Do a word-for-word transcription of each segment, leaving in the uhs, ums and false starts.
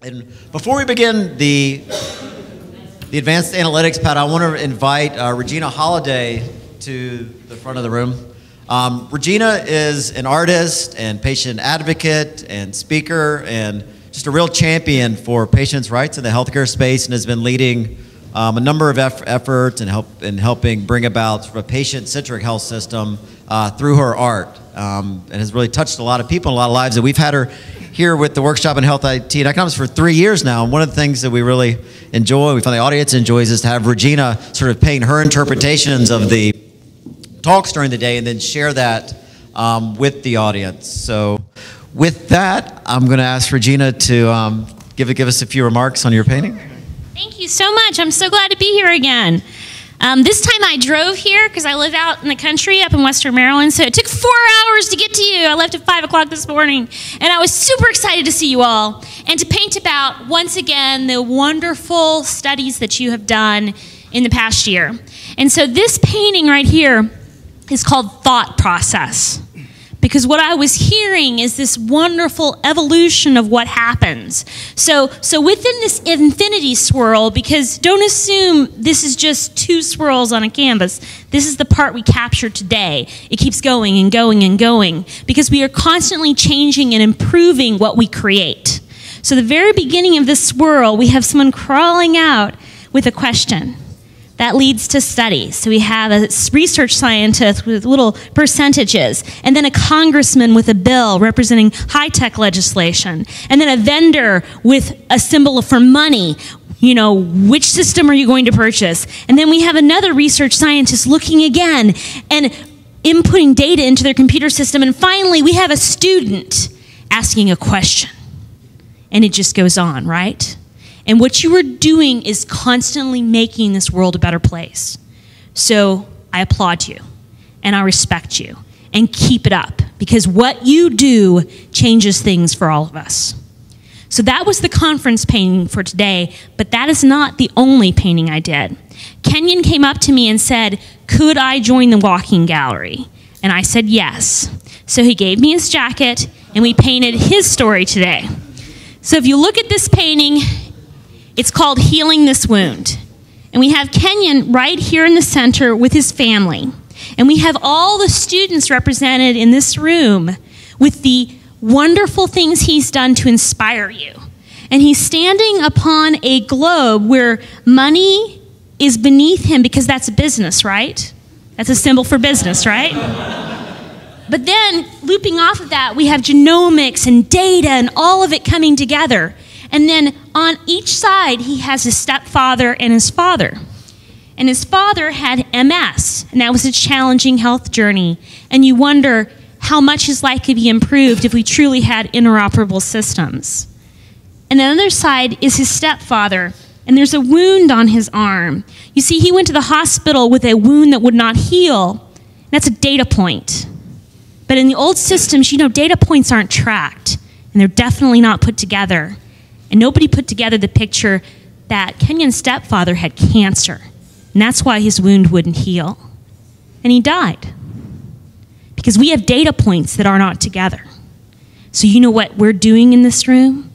And before we begin the, the advanced analytics part, I want to invite uh, Regina Holiday to the front of the room. Um, Regina is an artist and patient advocate and speaker and just a real champion for patients' rights in the healthcare space, and has been leading um, a number of eff efforts and help in helping bring about sort of a patient-centric health system uh, through her art, um, and has really touched a lot of people, a lot of lives. And we've had her here with the workshop in health I T and economics for three years now. And one of the things that we really enjoy, we find the audience enjoys, is to have Regina sort of paint her interpretations of the talks during the day and then share that um, with the audience. So with that, I'm going to ask Regina to um, give, give us a few remarks on your painting. Thank you so much. I'm so glad to be here again. Um, this time I drove here because I live out in the country up in Western Maryland, so it took four hours to get to you. I left at five o'clock this morning, and I was super excited to see you all and to paint about, once again, the wonderful studies that you have done in the past year. And so this painting right here is called Thought Process, because what I was hearing is this wonderful evolution of what happens. So, so within this infinity swirl, because don't assume this is just two swirls on a canvas, this is the part we capture today. It keeps going and going and going, because we are constantly changing and improving what we create. So the very beginning of this swirl, we have someone crawling out with a question. That leads to studies. So we have a research scientist with little percentages, and then a congressman with a bill representing high-tech legislation, and then a vendor with a symbol for money. You know, which system are you going to purchase? And then we have another research scientist looking again and inputting data into their computer system. And finally, we have a student asking a question. And it just goes on, right? And what you are doing is constantly making this world a better place. So I applaud you, and I respect you, and keep it up, because what you do changes things for all of us. So that was the conference painting for today, but that is not the only painting I did. Kenyon came up to me and said, could I join the walking gallery? And I said yes. So he gave me his jacket, and we painted his story today. So if you look at this painting, it's called Healing This Wound. And we have Kenyon right here in the center with his family. And we have all the students represented in this room with the wonderful things he's done to inspire you. And he's standing upon a globe where money is beneath him, because that's business, right? That's a symbol for business, right? But then, looping off of that, we have genomics and data and all of it coming together. And then on each side, he has his stepfather and his father. And his father had M S, and that was a challenging health journey. And you wonder how much his life could be improved if we truly had interoperable systems. And the other side is his stepfather, and there's a wound on his arm. You see, he went to the hospital with a wound that would not heal. That's a data point. But in the old systems, you know, data points aren't tracked, and they're definitely not put together. And nobody put together the picture that Kenyon's stepfather had cancer, and that's why his wound wouldn't heal. And he died, because we have data points that are not together. So you know what we're doing in this room?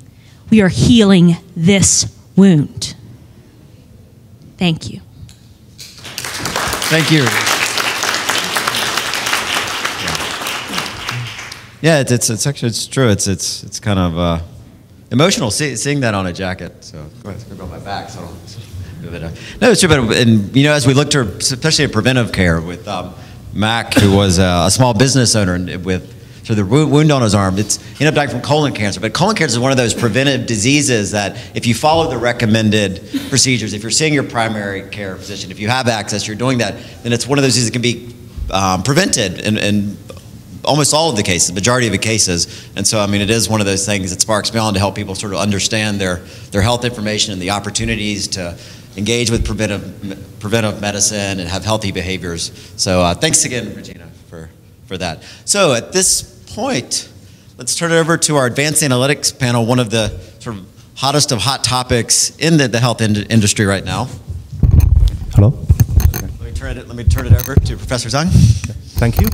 We are healing this wound. Thank you. Thank you. Yeah, it's, it's, it's actually, it's true. It's, it's, it's kind of... Uh... emotional, see, seeing that on a jacket. So go ahead, it's gonna go on my back. So I don't move it up. No, it's true. But and you know, as we looked to, especially at preventive care with um, Mac, who was a, a small business owner, and with so the wound on his arm, it's he ended up dying from colon cancer. But colon cancer is one of those preventive diseases that, if you follow the recommended procedures, if you're seeing your primary care physician, if you have access, you're doing that, then it's one of those diseases that can be um, prevented and. and almost all of the cases, the majority of the cases. And so, I mean, it is one of those things that sparks me on to help people sort of understand their, their health information and the opportunities to engage with preventive, preventive medicine and have healthy behaviors. So uh, thanks again, Regina, for, for that. So at this point, let's turn it over to our advanced analytics panel, one of the sort of hottest of hot topics in the, the health in industry right now. Hello. Let me turn it, let me turn it over to Professor Zhang. Thank you.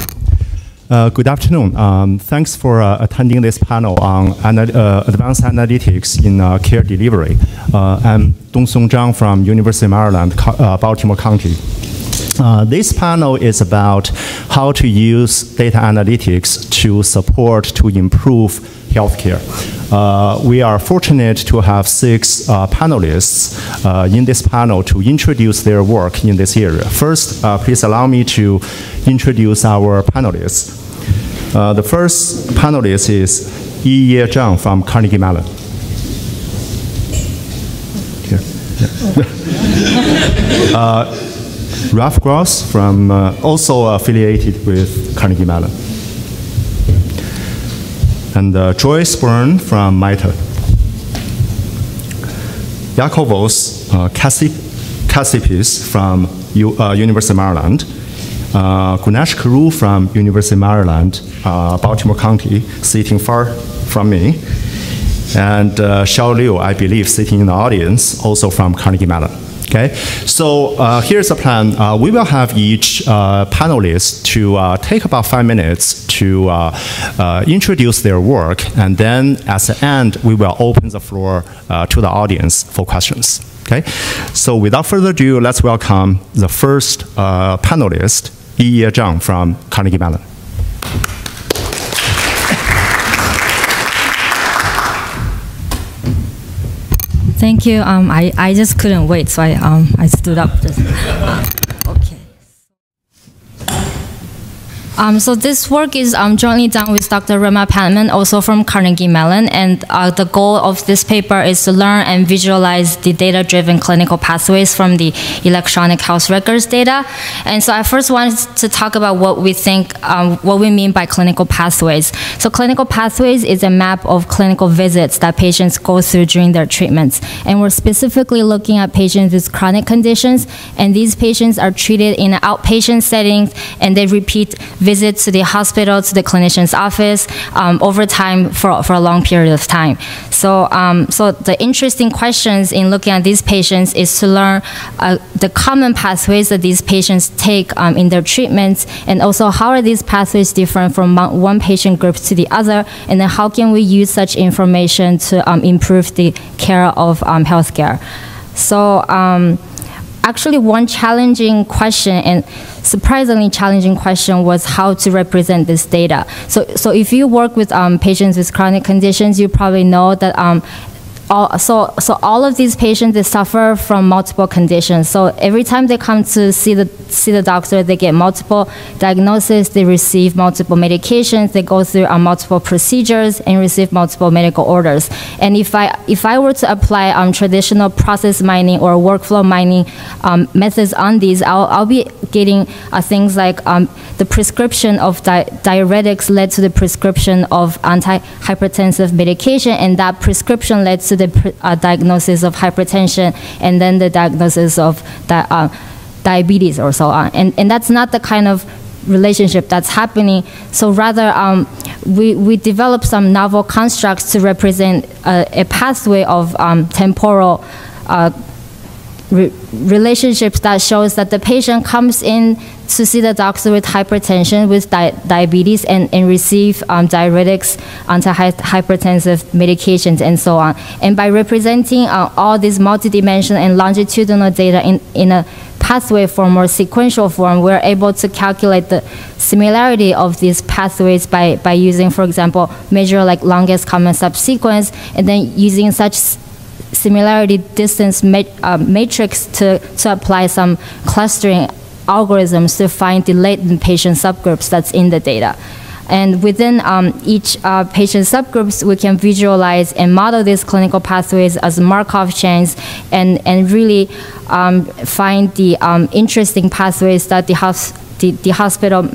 Uh, good afternoon. Um, thanks for uh, attending this panel on anal uh, advanced analytics in uh, care delivery. Uh, I'm Dongsong Zhang from University of Maryland, uh, Baltimore County. Uh, this panel is about how to use data analytics to support, to improve healthcare. Uh, we are fortunate to have six uh, panelists uh, in this panel to introduce their work in this area. First, uh, please allow me to introduce our panelists. Uh, the first panelist is Yiye Zhang from Carnegie Mellon. Here. Yeah. uh, Ralph Gross, from, uh, also affiliated with Carnegie Mellon. And uh, Joyce Byrne from MITRE. Iakovos uh, Katsipis from U uh, University of Maryland. Uh, Ganesh Kuru from University of Maryland, uh, Baltimore County, sitting far from me. And uh, Xiao Liu, I believe, sitting in the audience, also from Carnegie Mellon. Okay, so uh, here's the plan. Uh, we will have each uh, panelist to uh, take about five minutes to uh, uh, introduce their work, and then at the end, we will open the floor uh, to the audience for questions. Okay, so without further ado, let's welcome the first uh, panelist, Yiye Zhang from Carnegie Mellon. Thank you. Um, I, I just couldn't wait, so I, um, I stood up. Just, okay. Um, so this work is um, jointly done with Doctor Rama Pattman, also from Carnegie Mellon, and uh, the goal of this paper is to learn and visualize the data-driven clinical pathways from the electronic health records data. And so I first wanted to talk about what we think, um, what we mean by clinical pathways. So clinical pathways is a map of clinical visits that patients go through during their treatments. And we're specifically looking at patients with chronic conditions, and these patients are treated in an outpatient setting, and they repeat visits to the hospital, to the clinician's office, um, over time for, for a long period of time. So, um, so the interesting questions in looking at these patients is to learn uh, the common pathways that these patients take um, in their treatments, and also how are these pathways different from one patient group to the other, and then how can we use such information to um, improve the care of um, healthcare. So. Um, Actually, one challenging question, and surprisingly challenging question, was how to represent this data. So, so if you work with um, patients with chronic conditions, you probably know that um, all, so, so all of these patients, they suffer from multiple conditions. So every time they come to see the, see the doctor, they get multiple diagnoses, they receive multiple medications, they go through um, multiple procedures, and receive multiple medical orders. And if I, if I were to apply um, traditional process mining or workflow mining um, methods on these, I'll, I'll be getting uh, things like um, the prescription of di diuretics led to the prescription of antihypertensive medication, and that prescription led to the uh, diagnosis of hypertension, and then the diagnosis of di uh, diabetes or so on. And, and that's not the kind of relationship that's happening. So rather, um, we, we developed some novel constructs to represent uh, a pathway of um, temporal uh, Re relationships that shows that the patient comes in to see the doctor with hypertension, with di diabetes, and, and receive um, diuretics, antihypertensive medications, and so on. And by representing uh, all these multidimensional and longitudinal data in, in a pathway form or sequential form, we're able to calculate the similarity of these pathways by, by using, for example, measure like longest common subsequence, and then using such similarity distance mat uh, matrix to, to apply some clustering algorithms to find the latent patient subgroups that's in the data. And within um, each uh, patient subgroups, we can visualize and model these clinical pathways as Markov chains, and, and really um, find the um, interesting pathways that the, hos the, the hospital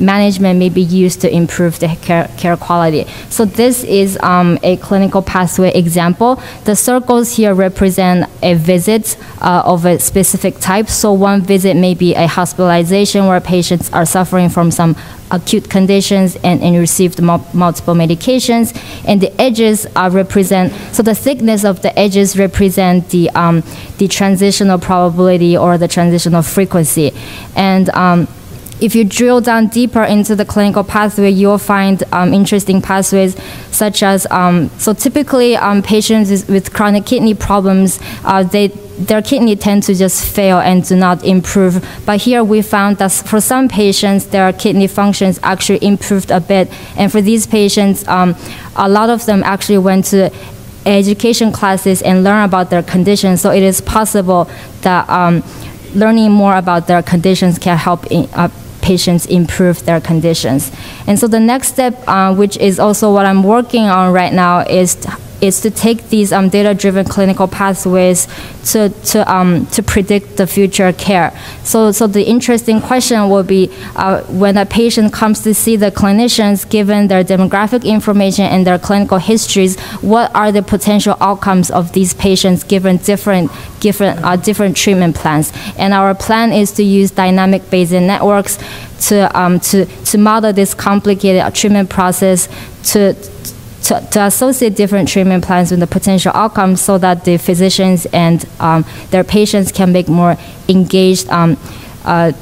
management may be used to improve the care, care quality. So this is um, a clinical pathway example. The circles here represent a visit uh, of a specific type. So one visit may be a hospitalization where patients are suffering from some acute conditions and, and received mul multiple medications. And the edges uh, represent, so the thickness of the edges represent the, um, the transitional probability or the transitional frequency. And um, If you drill down deeper into the clinical pathway, you'll find um, interesting pathways such as, um, so typically um, patients with chronic kidney problems, uh, they, their kidney tend to just fail and do not improve. But here we found that for some patients, their kidney functions actually improved a bit. And for these patients, um, a lot of them actually went to education classes and learn about their conditions. So it is possible that um, learning more about their conditions can help in, uh, patients improve their conditions. And so the next step, uh, which is also what I'm working on right now, is to, is to take these um, data-driven clinical pathways to, to, um, to predict the future care. So, so the interesting question will be uh, when a patient comes to see the clinicians, given their demographic information and their clinical histories, what are the potential outcomes of these patients given different different uh, different treatment plans? And our plan is to use dynamic Bayesian networks to um, to to model this complicated treatment process to. To, to associate different treatment plans with the potential outcomes so that the physicians and um, their patients can make more engaged um, uh,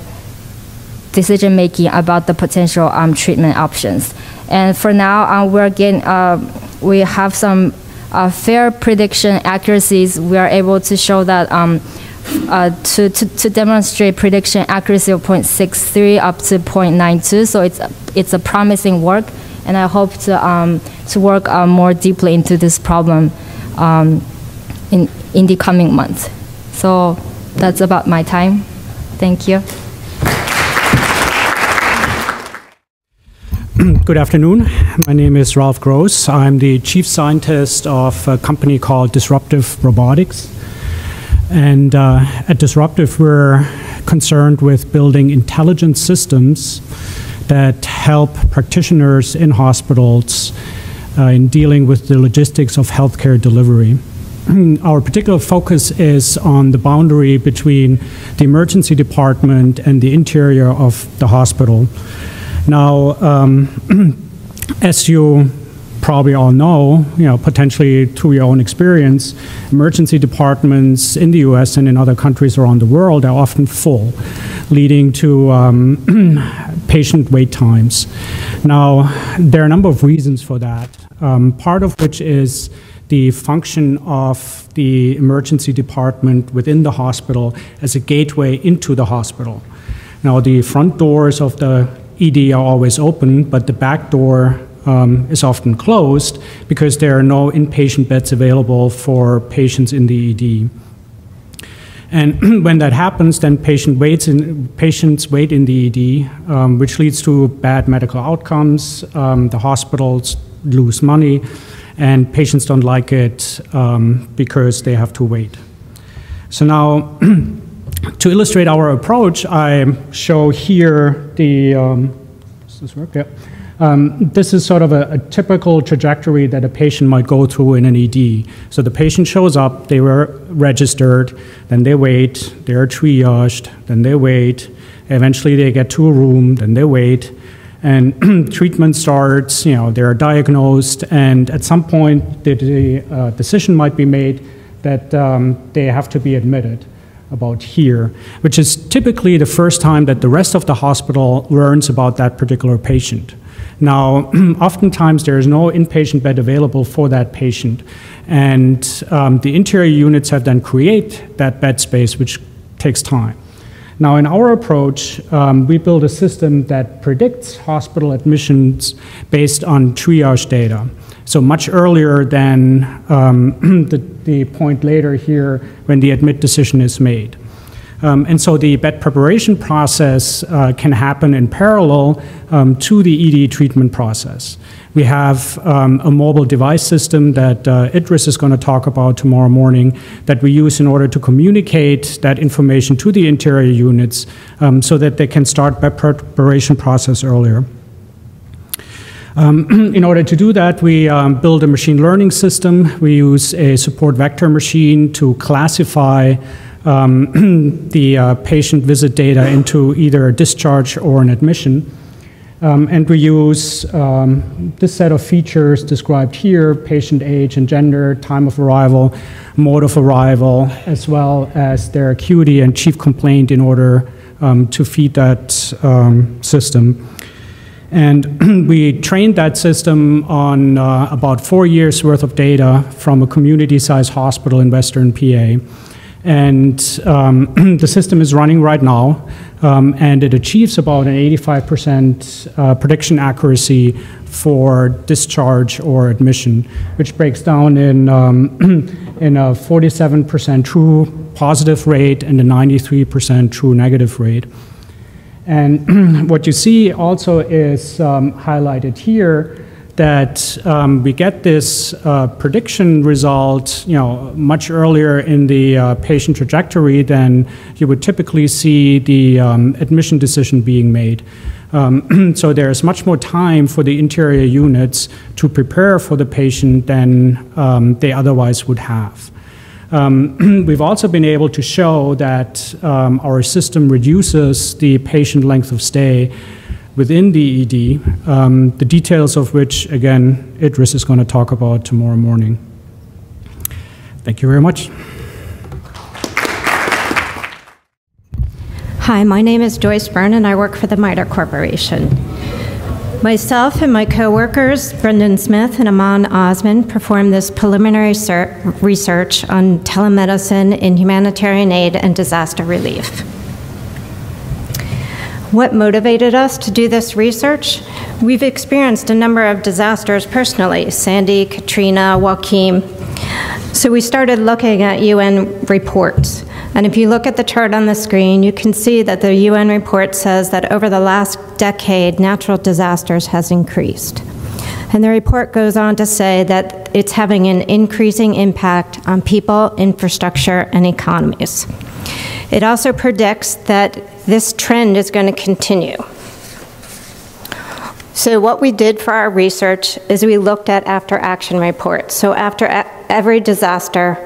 decision-making about the potential um, treatment options. And for now, uh, we're getting, uh, we have some uh, fair prediction accuracies. We are able to show that um, Uh, to, to, to demonstrate prediction accuracy of zero point six three up to zero point nine two, so it's, it's a promising work, and I hope to, um, to work uh, more deeply into this problem um, in, in the coming months. So that's about my time. Thank you. Good afternoon. My name is Ralph Gross. I'm the chief scientist of a company called Disruptive Robotics. And uh, at Disruptive, we're concerned with building intelligent systems that help practitioners in hospitals uh, in dealing with the logistics of healthcare delivery. Our particular focus is on the boundary between the emergency department and the interior of the hospital. Now, um, as you probably all know, you know, potentially through your own experience, emergency departments in the U S and in other countries around the world are often full, leading to um, patient wait times. Now, there are a number of reasons for that, um, part of which is the function of the emergency department within the hospital as a gateway into the hospital. Now, the front doors of the E D are always open, but the back door Um, is often closed because there are no inpatient beds available for patients in the E D. And when that happens, then patient waits in, patients wait in the E D, um, which leads to bad medical outcomes. Um, the hospitals lose money, and patients don't like it um, because they have to wait. So now, to illustrate our approach, I show here the, um, does this work? Yeah. Um, this is sort of a, a typical trajectory that a patient might go through in an E D. So the patient shows up, they were registered, then they wait, they're triaged, then they wait, eventually they get to a room, then they wait, and treatment starts, you know, they're diagnosed, and at some point the, the uh, decision might be made that um, they have to be admitted. About here, which is typically the first time that the rest of the hospital learns about that particular patient. Now, oftentimes there is no inpatient bed available for that patient, and um, the interior units have then create that bed space, which takes time. Now, in our approach, um, we build a system that predicts hospital admissions based on triage data. So much earlier than um, the, the point later here when the admit decision is made. Um, and so the bed preparation process uh, can happen in parallel um, to the E D treatment process. We have um, a mobile device system that uh, Idris is going to talk about tomorrow morning that we use in order to communicate that information to the interior units um, so that they can start bed preparation process earlier. Um, in order to do that, we um, build a machine learning system. We use a support vector machine to classify um, the uh, patient visit data into either a discharge or an admission. Um, and we use um, this set of features described here, patient age and gender, time of arrival, mode of arrival, as well as their acuity and chief complaint in order um, to feed that um, system. And we trained that system on uh, about four years worth of data from a community-sized hospital in Western P A. And um, the system is running right now, um, and it achieves about an eighty-five percent uh, prediction accuracy for discharge or admission, which breaks down in, um, in a forty-seven percent true positive rate and a ninety-three percent true negative rate. And what you see also is um, highlighted here, that um, we get this uh, prediction result, you know, much earlier in the uh, patient trajectory than you would typically see the um, admission decision being made. Um, so there's much more time for the interior units to prepare for the patient than um, they otherwise would have. Um, we've also been able to show that um, our system reduces the patient length of stay within the E D, um, the details of which, again, Idris is going to talk about tomorrow morning. Thank you very much. Hi, my name is Joyce Byrne, and I work for the MITRE Corporation. Myself and my co-workers, Brendan Smith and Aman Osman, performed this preliminary research on telemedicine in humanitarian aid and disaster relief. What motivated us to do this research? We've experienced a number of disasters personally, Sandy, Katrina, Joaquin. So we started looking at U N reports. And if you look at the chart on the screen, you can see that the U N report says that over the last decade, natural disasters has increased. And the report goes on to say that it's having an increasing impact on people, infrastructure, and economies. It also predicts that this trend is going to continue. So what we did for our research is we looked at after-action reports. So after every disaster,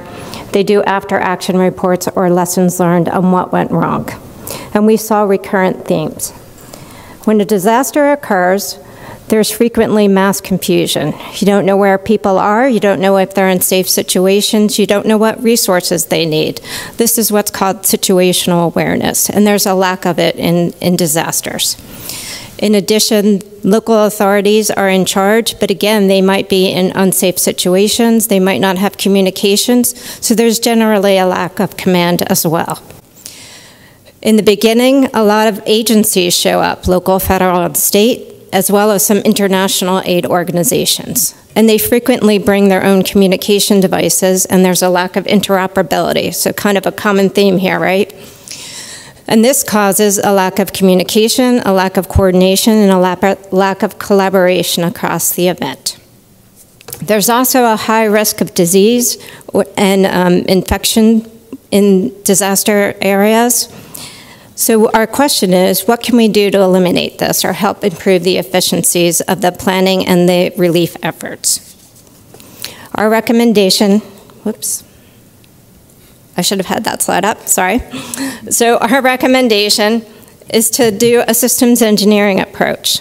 they do after-action reports or lessons learned on what went wrong. And we saw recurrent themes. When a disaster occurs, there's frequently mass confusion. You don't know where people are. You don't know if they're in safe situations. You don't know what resources they need. This is what's called situational awareness, and there's a lack of it in, in disasters. In addition, local authorities are in charge, but again, they might be in unsafe situations. They might not have communications, so there's generally a lack of command as well. In the beginning, a lot of agencies show up, local, federal, and state, as well as some international aid organizations. And they frequently bring their own communication devices, and there's a lack of interoperability, so kind of a common theme here, right? And this causes a lack of communication, a lack of coordination, and a lack of collaboration across the event. There's also a high risk of disease and um, infection in disaster areas. So our question is, what can we do to eliminate this or help improve the efficiencies of the planning and the relief efforts? Our recommendation, whoops. I should have had that slide up, sorry. So our recommendation is to do a systems engineering approach.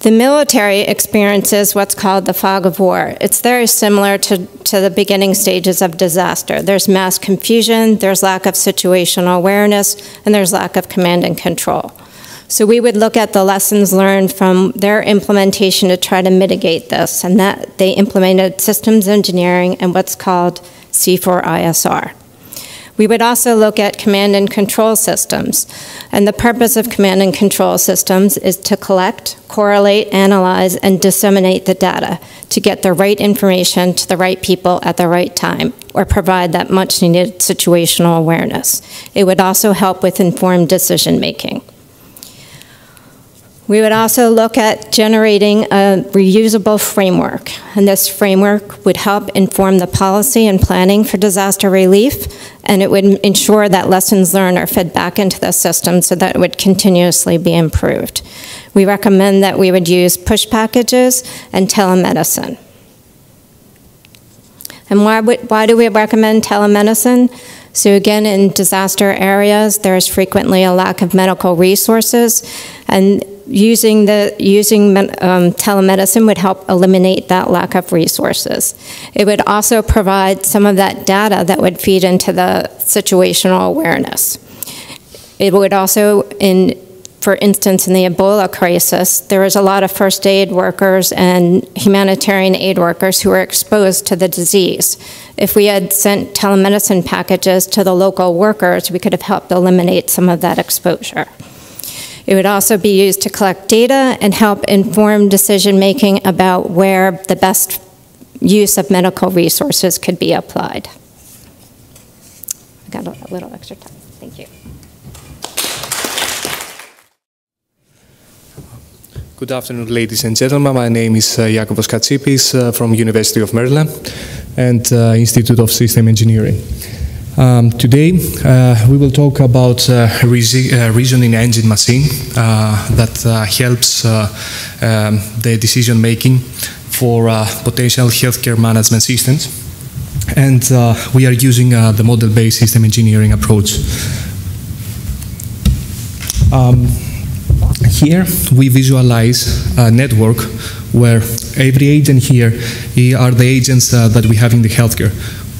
The military experiences what's called the fog of war. It's very similar to, to the beginning stages of disaster. There's mass confusion, there's lack of situational awareness, and there's lack of command and control. So we would look at the lessons learned from their implementation to try to mitigate this, and that they implemented systems engineering and what's called C four I S R. We would also look at command and control systems. And the purpose of command and control systems is to collect, correlate, analyze, and disseminate the data to get the right information to the right people at the right time, or provide that much needed situational awareness. It would also help with informed decision making. We would also look at generating a reusable framework, and this framework would help inform the policy and planning for disaster relief, and it would ensure that lessons learned are fed back into the system so that it would continuously be improved. We recommend that we would use push packages and telemedicine. And why, would, why do we recommend telemedicine? So again, in disaster areas, there is frequently a lack of medical resources, and using, the, using um, telemedicine would help eliminate that lack of resources. It would also provide some of that data that would feed into the situational awareness. It would also, in, for instance, in the Ebola crisis, there was a lot of first aid workers and humanitarian aid workers who were exposed to the disease. If we had sent telemedicine packages to the local workers, we could have helped eliminate some of that exposure. It would also be used to collect data and help inform decision-making about where the best use of medical resources could be applied. I got a little extra time. Thank you. Good afternoon, ladies and gentlemen. My name is uh, Iakovos Katsipis uh, from University of Maryland and uh, Institute of System Engineering. Um, today, uh, we will talk about uh, reason, uh, reasoning engine machine uh, that uh, helps uh, um, the decision making for uh, potential healthcare management systems. And uh, we are using uh, the model-based system engineering approach. Um, Here we visualize a network where every agent here are the agents uh, that we have in the healthcare,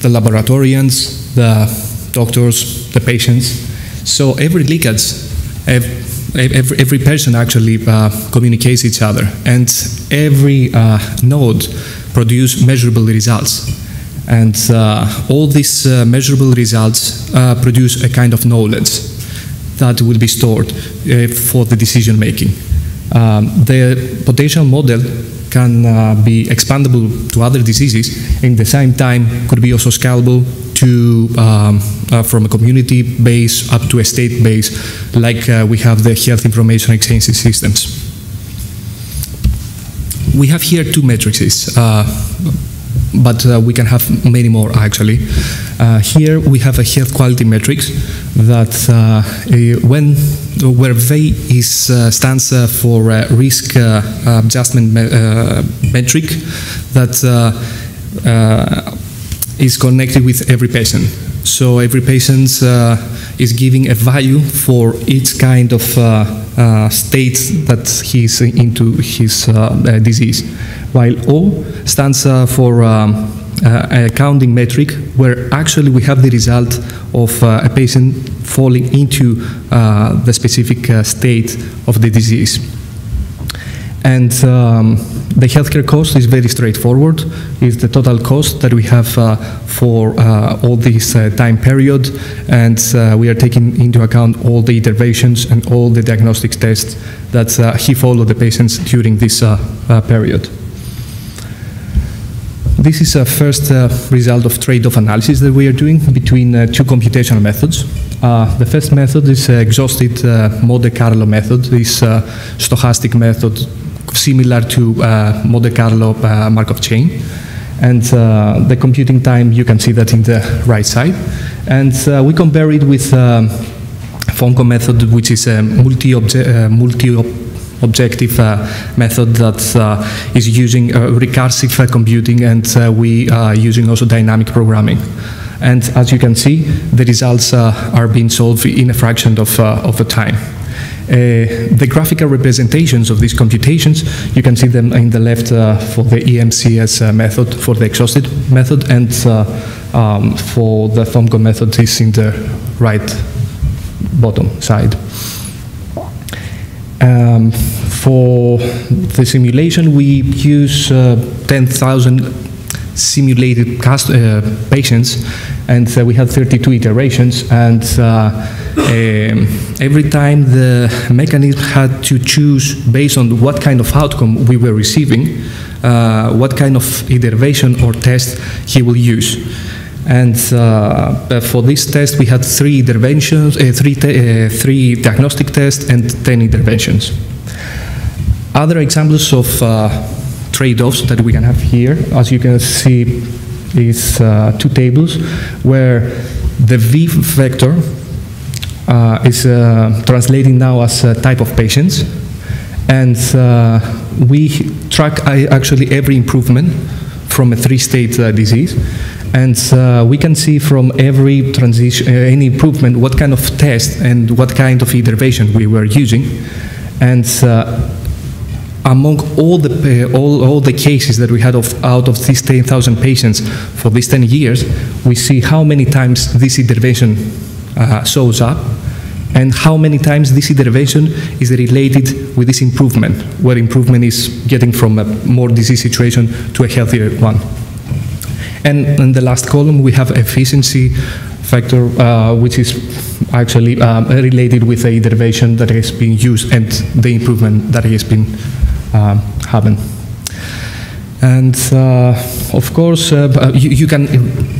the laboratorians, the doctors, the patients. So every linkage, every, every person actually uh, communicates each other, and every uh, node produces measurable results. And uh, all these uh, measurable results uh, produce a kind of knowledge that will be stored uh, for the decision making. Um, the potential model can uh, be expandable to other diseases, and at the same time could be also scalable to um, uh, from a community base up to a state base, like uh, we have the health information exchange systems. We have here two matrices, uh, but uh, we can have many more actually. Uh, here we have a health quality matrix that uh, when where V is uh, stands uh, for uh, risk uh, adjustment me uh, metric that uh, uh, is connected with every patient. So every patient uh, is giving a value for each kind of uh, uh, state that he's into his uh, disease, while O stands uh, for um, Uh, a counting metric where actually we have the result of uh, a patient falling into uh, the specific uh, state of the disease. And um, the healthcare cost is very straightforward. It's the total cost that we have uh, for uh, all this uh, time period, and uh, we are taking into account all the interventions and all the diagnostics tests that uh, he followed the patients during this uh, uh, period. This is a first uh, result of trade-off analysis that we are doing between uh, two computational methods. Uh, the first method is uh, exhausted uh, Monte Carlo method. This uh, stochastic method similar to uh, Monte Carlo uh, Markov chain. And uh, the computing time, you can see that in the right side. And uh, we compare it with um, Fonko method, which is a multi-object, uh, multi-object objective uh, method that uh, is using uh, recursive uh, computing, and uh, we are using also dynamic programming. And as you can see, the results uh, are being solved in a fraction of, uh, of the time. Uh, the graphical representations of these computations, you can see them in the left uh, for the E M C S uh, method, for the exhausted method, and uh, um, for the Thomko method is in the right bottom side. Um, for the simulation, we use uh, ten thousand simulated cast, uh, patients, and uh, we had thirty-two iterations, and uh, um, every time the mechanism had to choose based on what kind of outcome we were receiving, uh, what kind of iteration or test he will use. And uh, for this test, we had three interventions, uh, three, uh, three diagnostic tests, and ten interventions. Other examples of uh, trade-offs that we can have here, as you can see, is uh, two tables where the V vector uh, is uh, translating now as a type of patients, and uh, we track actually every improvement from a three-state uh, disease. And uh, we can see from every transition, uh, any improvement, what kind of test and what kind of iteration we were using. And uh, among all the, uh, all, all the cases that we had of, out of these ten thousand patients for these ten years, we see how many times this intervention uh, shows up and how many times this intervention is related with this improvement, where improvement is getting from a more disease situation to a healthier one. And in the last column, we have efficiency factor, uh, which is actually um, related with the intervention that has been used and the improvement that has been um, happened. And uh, of course, uh, you, you can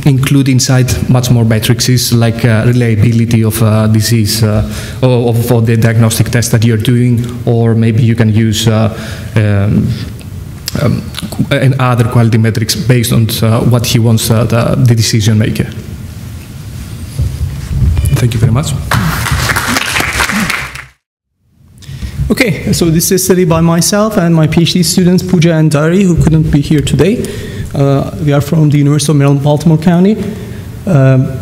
include inside much more matrices like uh, reliability of uh, disease uh, or of the diagnostic test that you're doing, or maybe you can use uh, um, um, and other quality metrics based on uh, what he wants uh, the, the decision maker. Thank you very much. Okay, so this is a study by myself and my PhD students, Pooja and Dari, who couldn't be here today. Uh, we are from the University of Maryland Baltimore County. Um,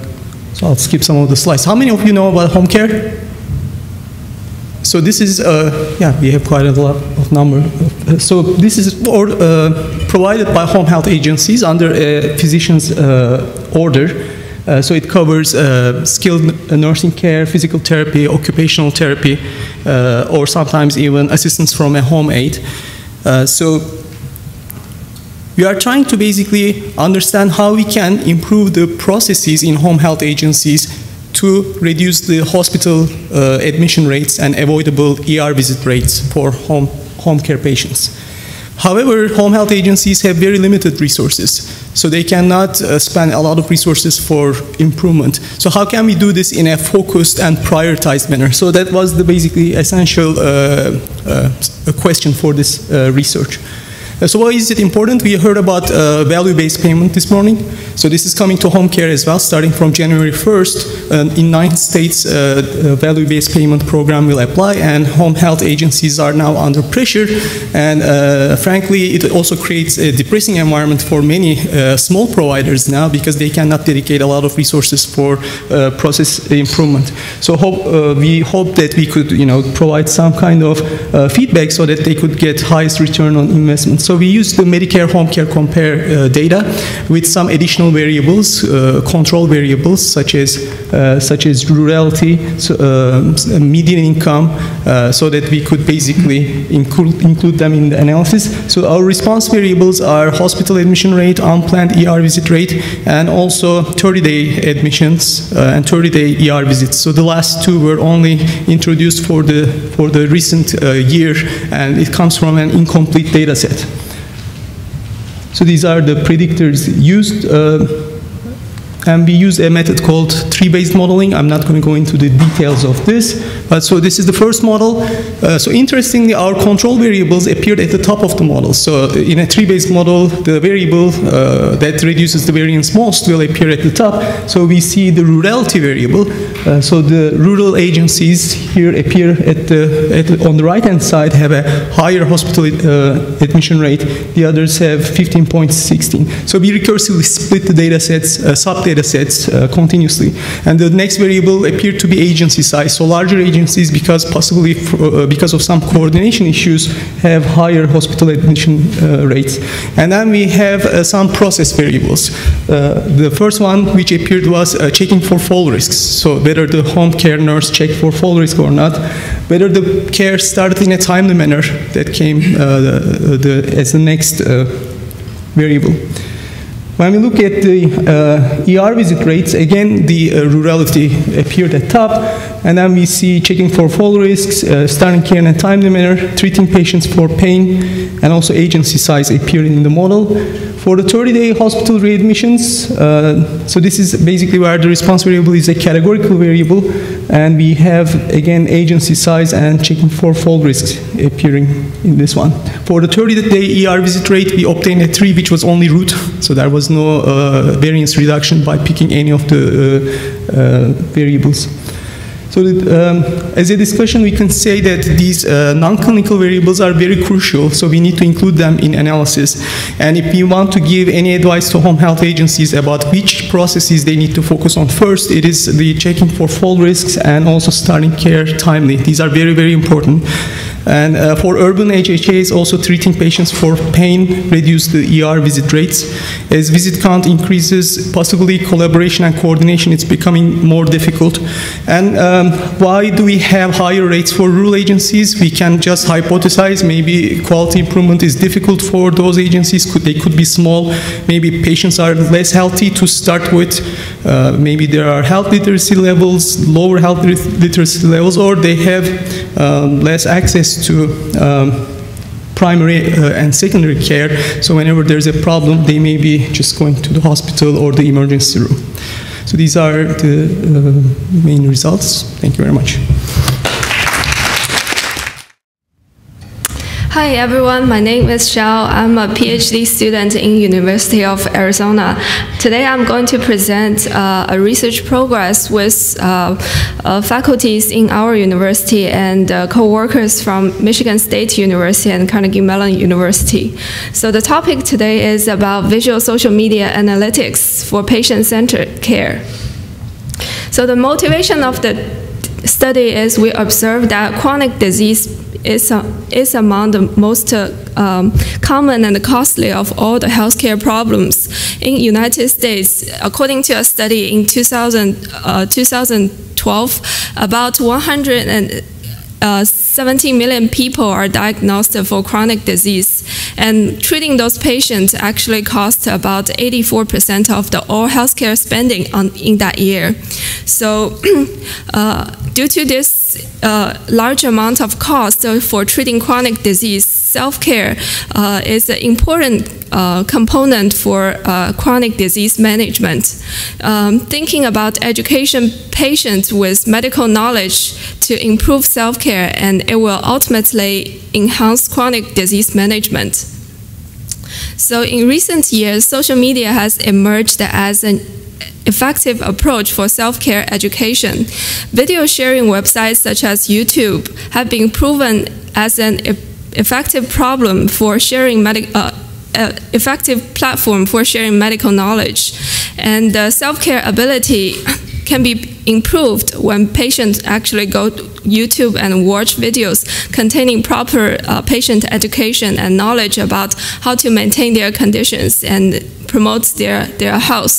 so I'll skip some of the slides. How many of you know about home care? So this is, uh, yeah, we have quite a lot of number. So this is or, uh, provided by home health agencies under a physician's uh, order. Uh, so it covers uh, skilled nursing care, physical therapy, occupational therapy, uh, or sometimes even assistance from a home aide. Uh, so we are trying to basically understand how we can improve the processes in home health agencies to reduce the hospital uh, admission rates and avoidable E R visit rates for home, home care patients. However, home health agencies have very limited resources, so they cannot uh, spend a lot of resources for improvement. So how can we do this in a focused and prioritized manner? So that was the basically essential uh, uh, question for this uh, research. Uh, so why is it important? We heard about uh, value-based payment this morning. So this is coming to home care as well. Starting from January first, uh, in nine states, uh, value-based payment program will apply, and home health agencies are now under pressure. And uh, frankly, it also creates a depressing environment for many uh, small providers now, because they cannot dedicate a lot of resources for uh, process improvement. So hope, uh, we hope that we could, you know, provide some kind of uh, feedback so that they could get highest return on investment. So we used the Medicare Home Care Compare uh, data with some additional variables, uh, control variables such as uh, such as rurality, so, uh, median income, uh, so that we could basically include include them in the analysis. So our response variables are hospital admission rate, unplanned E R visit rate, and also thirty-day admissions uh, and thirty-day E R visits. So the last two were only introduced for the for the recent uh, year, and it comes from an incomplete data set. So these are the predictors used, uh, and we use a method called tree-based modeling. I'm not going to go into the details of this, but so this is the first model. Uh, so interestingly, our control variables appeared at the top of the model. So in a tree-based model, the variable uh, that reduces the variance most will appear at the top. So we see the rurality variable. Uh, so the rural agencies here appear at the, at the, on the right-hand side have a higher hospital uh, admission rate. The others have fifteen point one six. So we recursively split the data sets, uh, sub-data sets uh, continuously. And the next variable appeared to be agency size. So larger agencies, because possibly for, uh, because of some coordination issues, have higher hospital admission uh, rates. And then we have uh, some process variables. Uh, the first one which appeared was uh, checking for fall risks. So whether the home care nurse checked for fall risk or not, whether the care started in a timely manner, that came uh, the, the, as the next uh, variable. When we look at the uh, E R visit rates, again, the uh, rurality appeared at top, and then we see checking for fall risks, uh, starting care in a timely manner, treating patients for pain, and also agency size appeared in the model. For the thirty-day hospital readmissions, uh, so this is basically where the response variable is a categorical variable, and we have, again, agency size and checking for fall risks appearing in this one. For the thirty-day E R visit rate, we obtained a three, which was only root, so there was no uh, variance reduction by picking any of the uh, uh, variables. So that, um, as a discussion, we can say that these uh, non-clinical variables are very crucial, so we need to include them in analysis. And if we want to give any advice to home health agencies about which processes they need to focus on first, it is the checking for fall risks and also starting care timely. These are very, very important. And uh, for urban H H As, also treating patients for pain reduced the E R visit rates. As visit count increases, possibly collaboration and coordination is becoming more difficult. And um, why do we have higher rates for rural agencies? We can just hypothesize. Maybe quality improvement is difficult for those agencies. Could, they could be small. Maybe patients are less healthy to start with. Uh, maybe there are health literacy levels, lower health literacy levels, or they have um, less access to um, primary uh, and secondary care. So whenever there's a problem, they may be just going to the hospital or the emergency room. So these are the uh, main results. Thank you very much. Hi everyone, my name is Xiao. I'm a PhD student in University of Arizona. Today I'm going to present uh, a research progress with uh, uh, faculties in our university and uh, co-workers from Michigan State University and Carnegie Mellon University. So the topic today is about visual social media analytics for patient-centered care. So the motivation of the study is we observed that chronic disease Is, uh, is among the most uh, um, common and costly of all the healthcare problems in the United States. According to a study in two thousand, uh, twenty twelve, about one hundred seventy million people are diagnosed for chronic disease, and treating those patients actually costs about eighty-four percent of the all healthcare spending on, in that year. So uh, due to this Uh, large amount of cost for treating chronic disease, self-care uh, is an important uh, component for uh, chronic disease management. Um, thinking about education patients with medical knowledge to improve self-care, and it will ultimately enhance chronic disease management. So in recent years, social media has emerged as an effective approach for self-care education. Video sharing websites such as YouTube have been proven as an e effective problem for sharing medical, uh, uh, effective platform for sharing medical knowledge, and uh, self-care ability can be improved when patients actually go to YouTube and watch videos containing proper uh, patient education and knowledge about how to maintain their conditions and promote their, their health.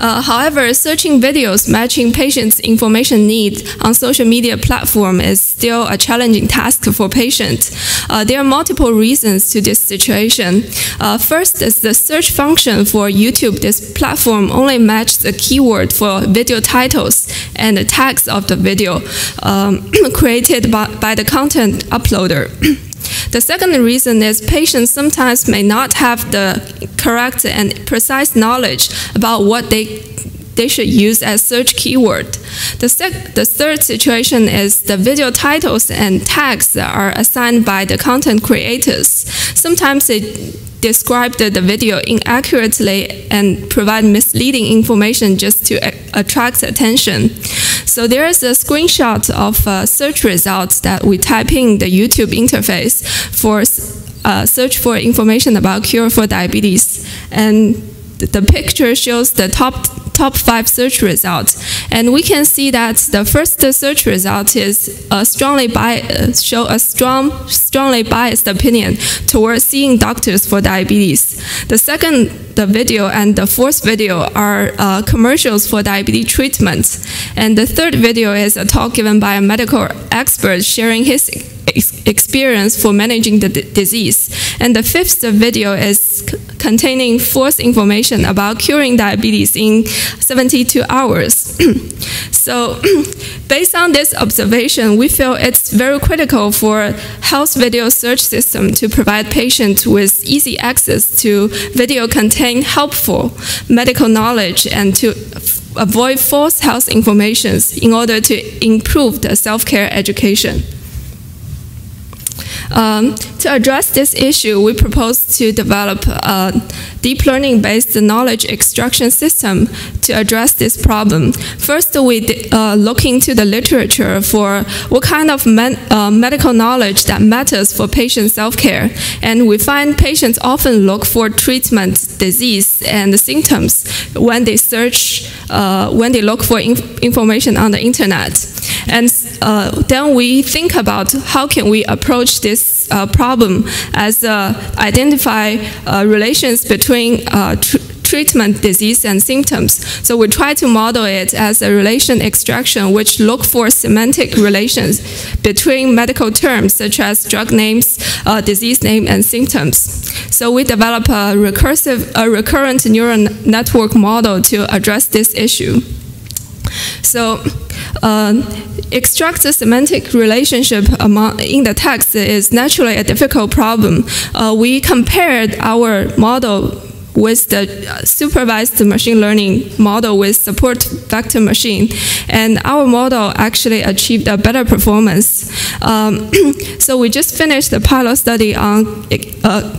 Uh, however, searching videos matching patients' information needs on social media platform is still a challenging task for patients. Uh, there are multiple reasons to this situation. Uh, first is the search function for YouTube. This platform only matches the keyword for video titles and the tags of the video um, created by, by the content uploader. The second reason is patients sometimes may not have the correct and precise knowledge about what they, they should use as search keyword. The, sec the third situation is the video titles and tags are assigned by the content creators. Sometimes they describe the, the video inaccurately and provide misleading information just to a attract attention. So there is a screenshot of uh, search results that we type in the YouTube interface for uh, search for information about cure for diabetes. And the picture shows the top, top five search results. And we can see that the first search result is a strongly biased, show a strong, strongly biased opinion towards seeing doctors for diabetes. The second the video and the fourth video are uh, commercials for diabetes treatment. And the third video is a talk given by a medical expert sharing his experience for managing the disease. And the fifth video is containing false information about curing diabetes in seventy-two hours. So based on this observation, we feel it's very critical for health video search system to provide patients with easy access to video containing helpful medical knowledge and to avoid false health information in order to improve the self-care education. Um, to address this issue, we propose to develop a deep learning-based knowledge extraction system to address this problem. First, we uh, look into the literature for what kind of med uh, medical knowledge that matters for patient self-care. And we find patients often look for treatment, disease, and symptoms when they search, uh, when they look for inf information on the internet. And uh, then we think about how can we approach this uh, problem as uh, identify uh, relations between uh, tr treatment, disease, and symptoms. So we try to model it as a relation extraction, which look for semantic relations between medical terms such as drug names, uh, disease name, and symptoms. So we develop a recursive, a recurrent neural network model to address this issue. So uh, extract the semantic relationship among, in the text is naturally a difficult problem. Uh, we compared our model with the supervised machine learning model with support vector machine, and our model actually achieved a better performance. Um, so we just finished the pilot study on uh,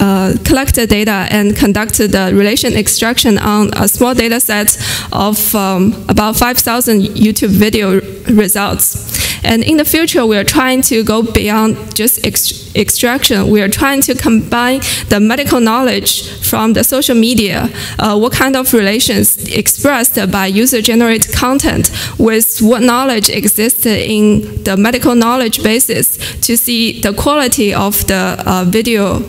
Uh, collected data and conducted the relation extraction on a small data set of um, about five thousand YouTube video results. And in the future, we are trying to go beyond just ext extraction. We are trying to combine the medical knowledge from the social media, uh, what kind of relations expressed by user-generated content with what knowledge exists in the medical knowledge basis to see the quality of the uh, video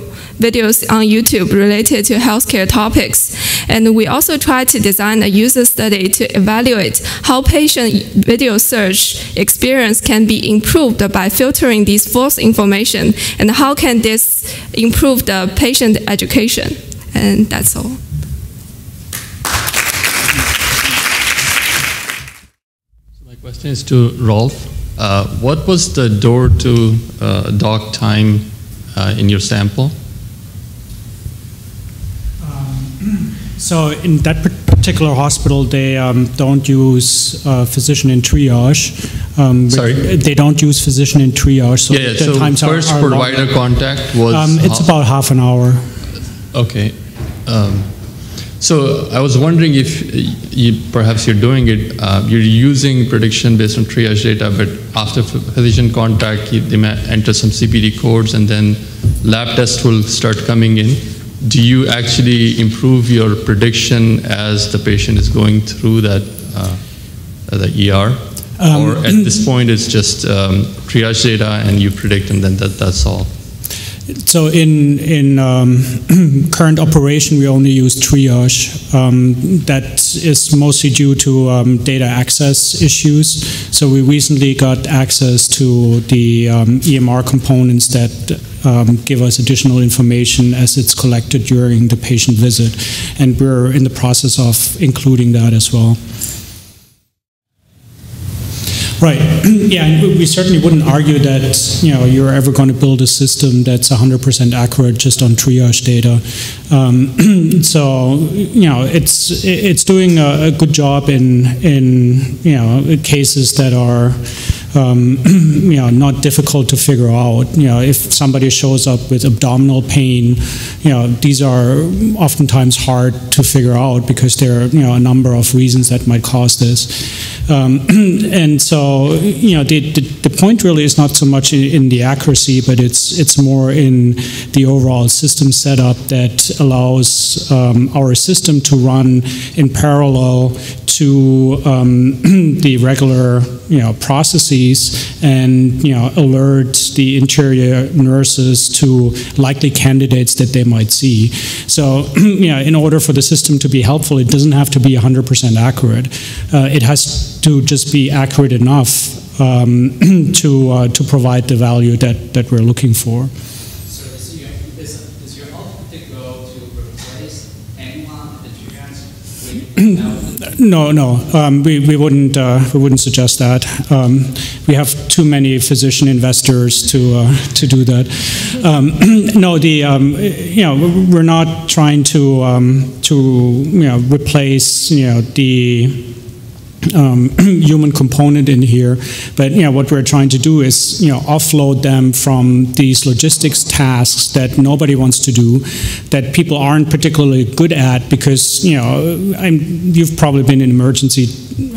videos on YouTube related to healthcare topics. And we also try to design a user study to evaluate how patient video search experience can be improved by filtering these false information, and how can this improve the patient education. And that's all. So my question is to Rolf. Uh, what was the door to uh, dog time uh, in your sample? So in that particular hospital, they um, don't use uh, physician in triage. Um, Sorry? They don't use physician in triage. So yeah, yeah. The so times first are, are provider longer. Contact was... Um, it's half. about half an hour. Okay. Um, so I was wondering if you, perhaps you're doing it, uh, you're using prediction based on triage data, but after physician contact, they may enter some C P D codes, and then lab tests will start coming in. Do you actually improve your prediction as the patient is going through that uh, the E R? Um, or at this point, it's just um, triage data and you predict, and then that, that's all? So in, in um, current operation, we only use triage. Um, that is mostly due to um, data access issues. So we recently got access to the um, E M R components that Um, give us additional information as it's collected during the patient visit, and we're in the process of including that as well. Right. Yeah, and we certainly wouldn't argue that, you know, you're ever going to build a system that's one hundred percent accurate just on triage data. Um, so, you know, it's it's doing a, a good job in in you know cases that are um, you know not difficult to figure out. You know, if somebody shows up with abdominal pain, you know, these are oftentimes hard to figure out because there are you know a number of reasons that might cause this, um, and so. So, you know, the, the, the point really is not so much in, in the accuracy, but it's it's more in the overall system setup that allows um, our system to run in parallel to um, the regular, you know, processes, and, you know, alert the interior nurses to likely candidates that they might see. So, you know, in order for the system to be helpful, it doesn't have to be one hundred percent accurate. Uh, it has to just be accurate enough enough um, to uh, to provide the value that that we're looking for. So, so you, is, is your ultimate goal to replace anyone that you guys? No, no, um, we we wouldn't uh, we wouldn't suggest that. Um, we have too many physician investors to uh, to do that. Um, no, the um, you know we're not trying to um, to you know replace you know the. Um, human component in here, but you know what we're trying to do is you know offload them from these logistics tasks that nobody wants to do, that people aren't particularly good at, because you know I'm, you've probably been in emergency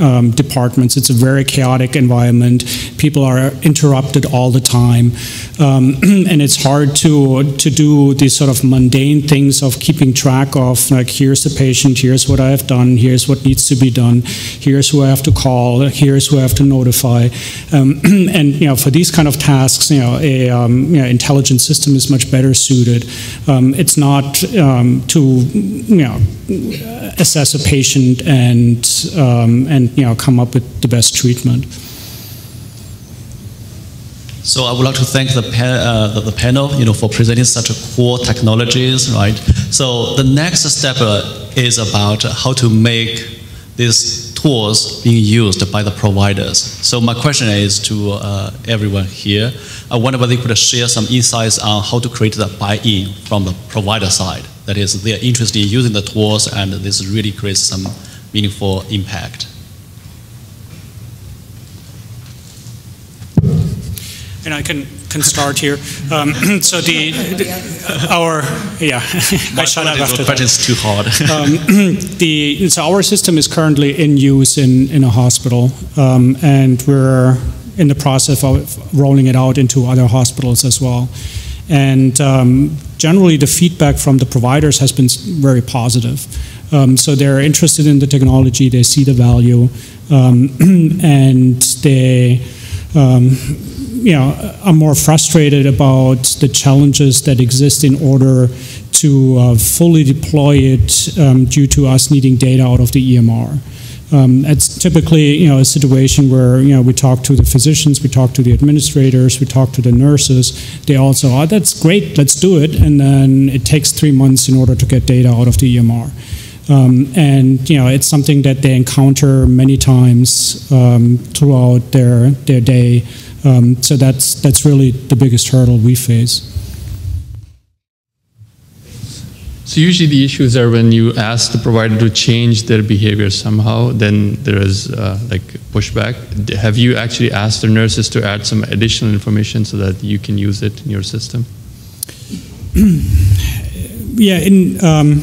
um, departments. It's a very chaotic environment. People are interrupted all the time, um, and it's hard to to do these sort of mundane things of keeping track of, like, here's the patient, here's what I have done, here's what needs to be done, here's who I have to call, here's who I have to notify, um, and you know, for these kind of tasks, you know, a um, you know, intelligent system is much better suited. Um, it's not um, to you know assess a patient and um, and you know come up with the best treatment. So I would like to thank the, pa uh, the, the panel, you know, for presenting such cool technologies, right? So the next step uh, is about how to make these tools being used by the providers. So my question is to uh, everyone here. I wonder whether you could share some insights on how to create the buy-in from the provider side. That is, they are interested in using the tools, and this really creates some meaningful impact. And I can, can start here. Um, so the, the our yeah, I shut up after that. It's too hard. um, the so our system is currently in use in in a hospital, um, and we're in the process of rolling it out into other hospitals as well. And um, generally, the feedback from the providers has been very positive. Um, so they're interested in the technology. They see the value, um, and they. Um, you know, are more frustrated about the challenges that exist in order to uh, fully deploy it um, due to us needing data out of the E M R. Um, it's typically, you know, a situation where, you know, we talk to the physicians, we talk to the administrators, we talk to the nurses. They also, oh, that's great, let's do it. And then it takes three months in order to get data out of the E M R. Um, and you know, it's something that they encounter many times um, throughout their their day. Um, so that's that's really the biggest hurdle we face. So usually the issues are when you ask the provider to change their behavior somehow, then there is uh, like pushback. Have you actually asked the nurses to add some additional information so that you can use it in your system? Yeah. In. Um,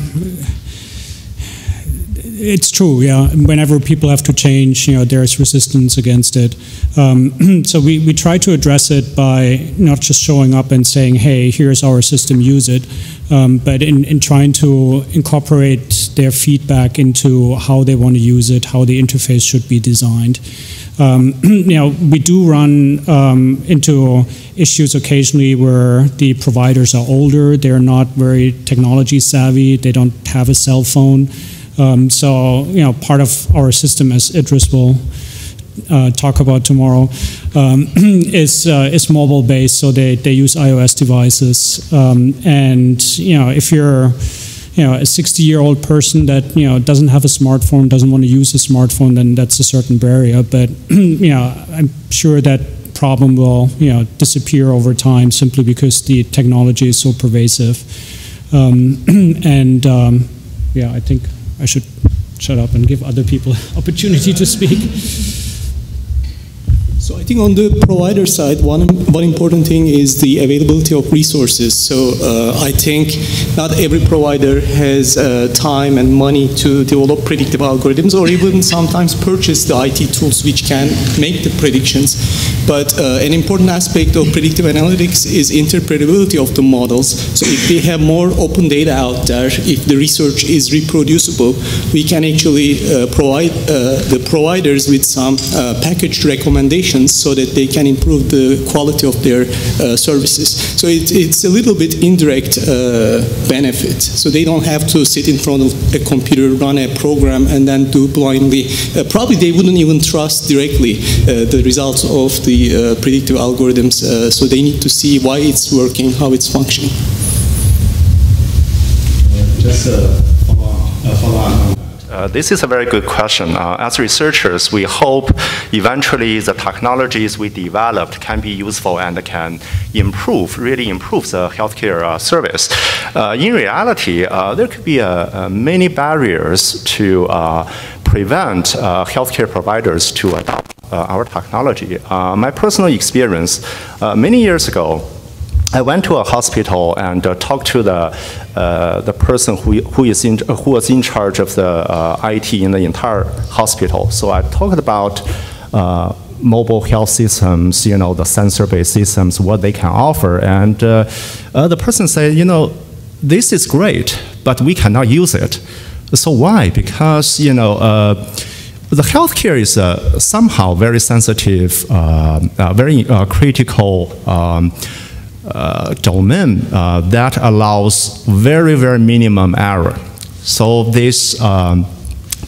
It's true, yeah. Whenever people have to change, you know, there's resistance against it. Um, so we, we try to address it by not just showing up and saying, hey, here's our system, use it, um, but in, in trying to incorporate their feedback into how they want to use it, how the interface should be designed. Um, you know, we do run um, into issues occasionally where the providers are older, they're not very technology savvy, they don't have a cell phone. Um, so, you know, part of our system, as Idris will uh, talk about tomorrow, um, is uh, is mobile-based. So they they use iOS devices, um, and you know, if you're you know a sixty-year-old person that you know doesn't have a smartphone, doesn't want to use a smartphone, then that's a certain barrier. But you know, I'm sure that problem will you know disappear over time simply because the technology is so pervasive. Um, and um, yeah, I think. I should shut up and give other people opportunity to speak. So I think on the provider side, one, one important thing is the availability of resources. So uh, I think not every provider has uh, time and money to develop predictive algorithms or even sometimes purchase the I T tools which can make the predictions. But uh, an important aspect of predictive analytics is interpretability of the models. So if we have more open data out there, if the research is reproducible, we can actually uh, provide uh, the providers with some uh, packaged recommendations so that they can improve the quality of their uh, services. So it, it's a little bit indirect uh, benefit. So they don't have to sit in front of a computer, run a program, and then do blindly. Uh, probably they wouldn't even trust directly uh, the results of the Uh, predictive algorithms, uh, so they need to see why it's working, how it's functioning. Just a follow-up. Uh, this is a very good question. Uh, as researchers, we hope eventually the technologies we developed can be useful and can improve, really improve the healthcare uh, service. Uh, in reality, uh, there could be uh, uh, many barriers to uh, prevent uh, healthcare providers to adopt uh, our technology. Uh, my personal experience, uh, many years ago, I went to a hospital and uh, talked to the uh, the person who who is in who was in charge of the uh, I T in the entire hospital. So I talked about uh, mobile health systems, you know, the sensor-based systems, what they can offer. And uh, uh, the person said, you know, this is great, but we cannot use it. So why? Because, you know, uh, the healthcare is uh, somehow very sensitive, uh, uh, very uh, critical um, uh, domain uh, that allows very, very minimum error. So this um,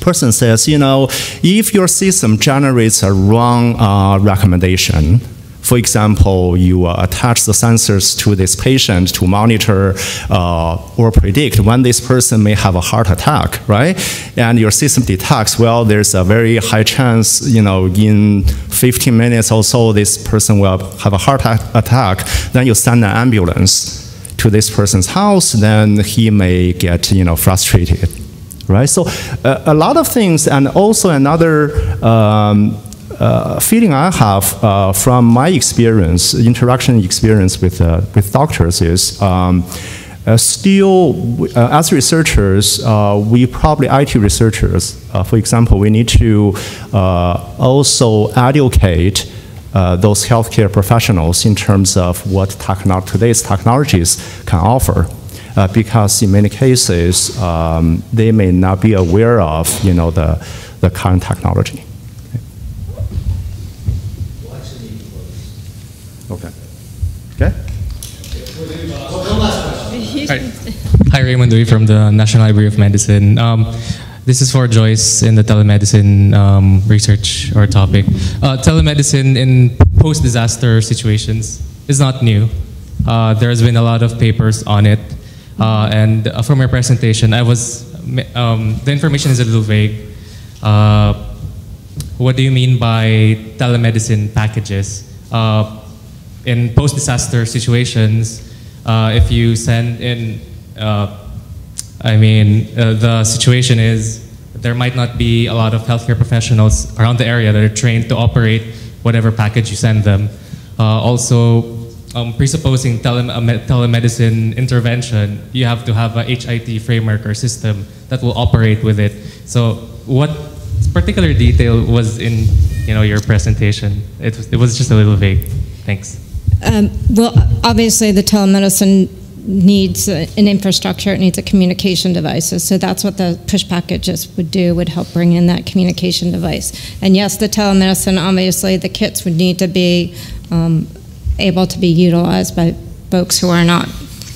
person says, you know, if your system generates a wrong uh, recommendation, for example, you uh, attach the sensors to this patient to monitor uh, or predict when this person may have a heart attack, right? And your system detects, well, there's a very high chance, you know, in fifteen minutes or so, this person will have a heart attack. Then you send an ambulance to this person's house, then he may get, you know, frustrated, right? So uh, a lot of things, and also another um, Uh, feeling I have uh, from my experience, interaction experience with, uh, with doctors is um, uh, still, uh, as researchers, uh, we probably, I T researchers, uh, for example, we need to uh, also educate uh, those healthcare professionals in terms of what techn- today's technologies can offer. Uh, because in many cases, um, they may not be aware of, you know, the, the current technology. Okay. Okay. Hi, Raymond Dewey from the National Library of Medicine. Um, this is for Joyce in the telemedicine um, research or topic. Uh, telemedicine in post-disaster situations is not new. Uh, there has been a lot of papers on it. Uh, and uh, from your presentation, I was um, the information is a little vague. Uh, what do you mean by telemedicine packages? Uh, In post-disaster situations, uh, if you send in, uh, I mean, uh, the situation is there might not be a lot of healthcare professionals around the area that are trained to operate whatever package you send them. Uh, also, um, presupposing tele telemedicine intervention, you have to have a H I T framework or system that will operate with it. So what particular detail was in, you know, your presentation? It was, it was just a little vague. Thanks. Um, well, obviously the telemedicine needs an infrastructure, it needs a communication device. So that's what the push packages would do, would help bring in that communication device. And yes, the telemedicine, obviously the kits would need to be um, able to be utilized by folks who are not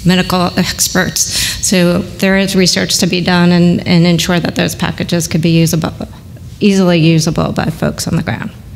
medical experts. So there is research to be done and, and ensure that those packages could be usable, easily usable by folks on the ground.